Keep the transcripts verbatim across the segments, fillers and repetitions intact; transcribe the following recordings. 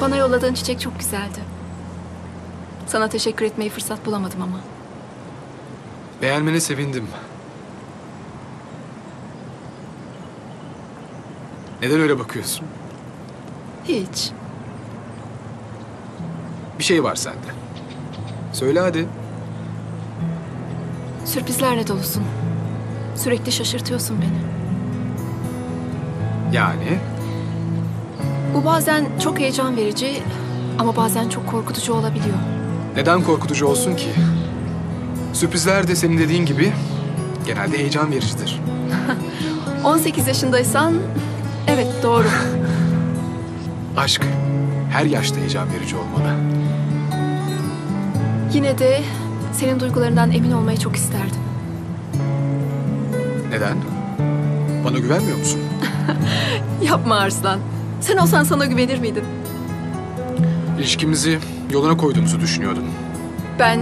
Bana yolladığın çiçek çok güzeldi. Sana teşekkür etmeyi fırsat bulamadım ama. Beğenmene sevindim. Neden öyle bakıyorsun? Hiç. Bir şey var sende. Söyle hadi. Sürprizlerle dolusun. Sürekli şaşırtıyorsun beni. Yani? Bu bazen çok heyecan verici ama bazen çok korkutucu olabiliyor. Neden korkutucu olsun ki? Sürprizler de senin dediğin gibi genelde heyecan vericidir. on sekiz yaşındaysan evet doğru. Aşk her yaşta heyecan verici olmalı. Yine de senin duygularından emin olmayı çok isterdim. Neden? Bana güvenmiyor musun? Yapma Arslan. Sen olsan sana güvenir miydim? İlişkimizi yoluna koyduğumuzu düşünüyordum. Ben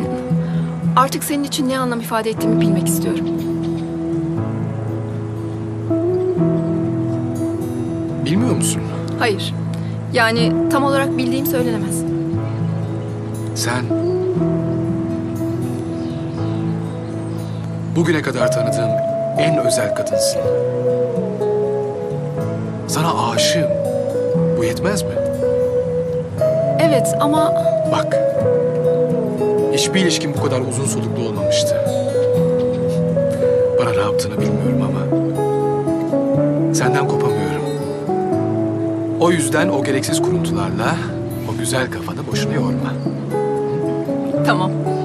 artık senin için ne anlam ifade ettiğimi bilmek istiyorum. Bilmiyor musun? Hayır. Yani tam olarak bildiğim söylenemez. Sen bugüne kadar tanıdığım en özel kadınsın. Sana aşığım. Bu yetmez mi? Evet ama... Bak. Hiçbir ilişkin bu kadar uzun soluklu olmamıştı. Bana ne yaptığını bilmiyorum ama... Senden kopamıyorum. O yüzden o gereksiz kuruntularla... O güzel kafanı boşuna yorma. Tamam.